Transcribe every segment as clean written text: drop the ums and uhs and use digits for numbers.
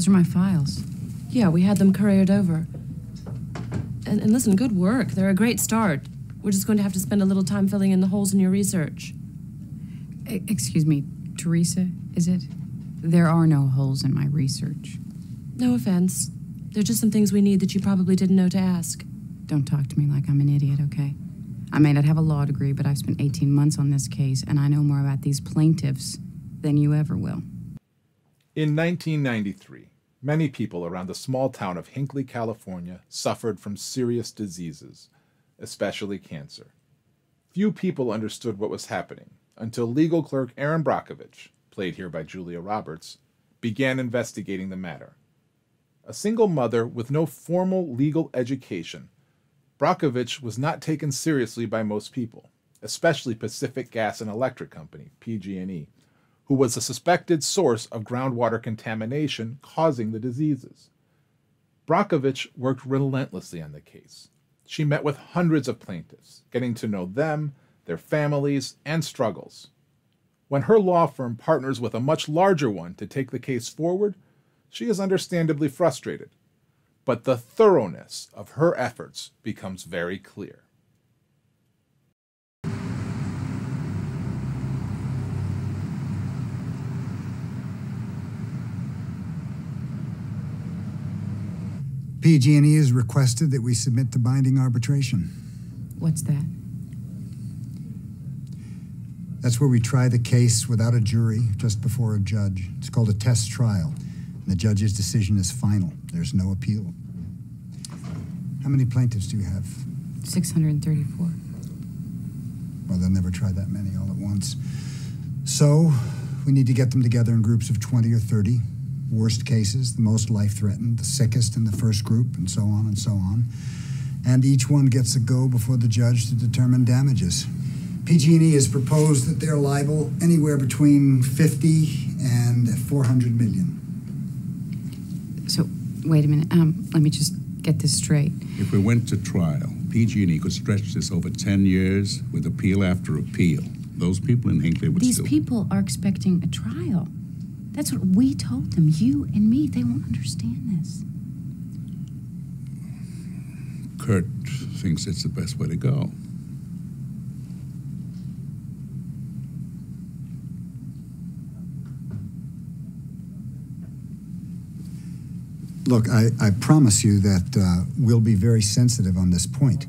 Those are my files. Yeah, we had them couriered over. And listen, good work. They're a great start. We're just going to have to spend a little time filling in the holes in your research. Excuse me, Teresa, is it? There are no holes in my research. No offense. They're just some things we need that you probably didn't know to ask. Don't talk to me like I'm an idiot, okay? I may not have a law degree, but I've spent 18 months on this case, and I know more about these plaintiffs than you ever will. In 1993, many people around the small town of Hinckley, California, suffered from serious diseases, especially cancer. Few people understood what was happening until legal clerk Erin Brockovich, played here by Julia Roberts, began investigating the matter. A single mother with no formal legal education, Brockovich was not taken seriously by most people, especially Pacific Gas and Electric Company, PG&E, who was a suspected source of groundwater contamination causing the diseases. Brockovich worked relentlessly on the case. She met with hundreds of plaintiffs, getting to know them, their families, and struggles. When her law firm partners with a much larger one to take the case forward, she is understandably frustrated, but the thoroughness of her efforts becomes very clear. PG&E has requested that we submit to binding arbitration. What's that? That's where we try the case without a jury, just before a judge. It's called a test trial. The judge's decision is final. There's no appeal. How many plaintiffs do you have? 634. Well, they'll never try that many all at once. So we need to get them together in groups of 20 or 30. Worst cases, the most life-threatened, the sickest in the first group, and so on and so on. And each one gets a go before the judge to determine damages. PG&E has proposed that they're liable anywhere between 50 and 400 million. So, wait a minute, let me just get this straight. If we went to trial, PG&E could stretch this over 10 years with appeal after appeal. Those people in Hinckley would still... These people are expecting a trial. That's what we told them, you and me. They won't understand this. Kurt thinks it's the best way to go. Look, I promise you that we'll be very sensitive on this point.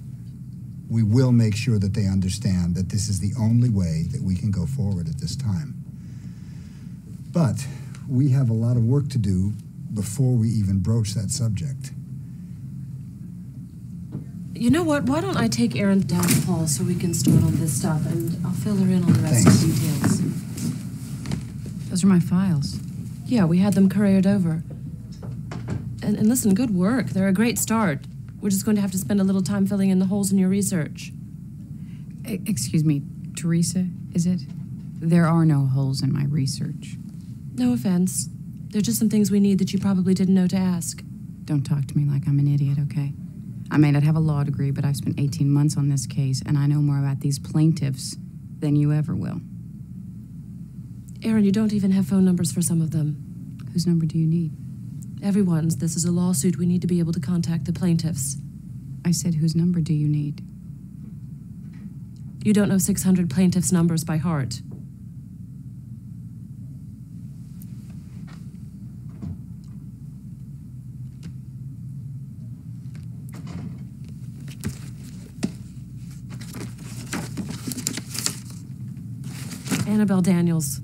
We will make sure that they understand that this is the only way that we can go forward at this time. But we have a lot of work to do before we even broach that subject. You know what? Why don't I take Erin down the hall so we can start on this stuff, and I'll fill her in on the rest of the details. Those are my files. Yeah, we had them couriered over. And listen, good work. They're a great start. We're just going to have to spend a little time filling in the holes in your research. Excuse me, Teresa, is it? There are no holes in my research. No offense. They're just some things we need that you probably didn't know to ask. Don't talk to me like I'm an idiot, okay? I may not have a law degree, but I've spent 18 months on this case, and I know more about these plaintiffs than you ever will. Erin, you don't even have phone numbers for some of them. Whose number do you need? Everyone's. This is a lawsuit. We need to be able to contact the plaintiffs. I said, whose number do you need? You don't know 600 plaintiffs' numbers by heart. Annabelle Daniels.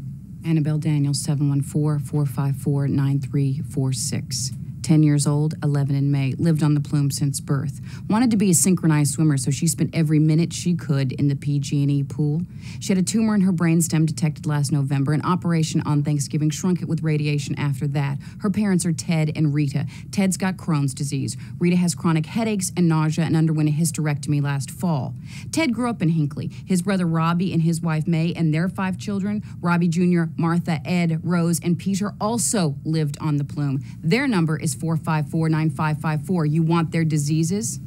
Annabelle Daniels, 714-454-9346. 10 years old, 11 in May, lived on the plume since birth. Wanted to be a synchronized swimmer, so she spent every minute she could in the PG&E pool. She had a tumor in her brainstem detected last November, an operation on Thanksgiving, shrunk it with radiation after that. Her parents are Ted and Rita. Ted's got Crohn's disease. Rita has chronic headaches and nausea and underwent a hysterectomy last fall. Ted grew up in Hinckley. His brother Robbie and his wife May and their 5 children, Robbie Jr., Martha, Ed, Rose, and Peter, also lived on the plume. Their number is 454-9554. You want their diseases?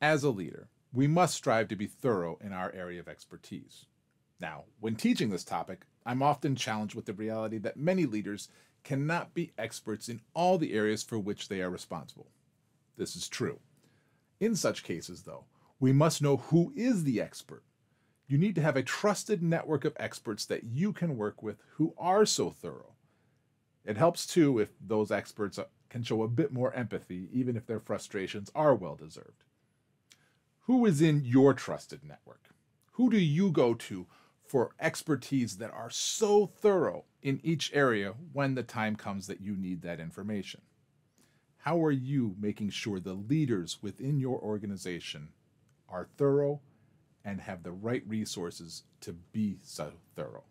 As a leader, we must strive to be thorough in our area of expertise. Now, when teaching this topic, I'm often challenged with the reality that many leaders cannot be experts in all the areas for which they are responsible. This is true. In such cases, though, we must know who is the expert. You need to have a trusted network of experts that you can work with who are so thorough. It helps, too, if those experts can show a bit more empathy, even if their frustrations are well-deserved. Who is in your trusted network? Who do you go to for expertise that are so thorough in each area when the time comes that you need that information? How are you making sure the leaders within your organization are thorough and have the right resources to be so thorough?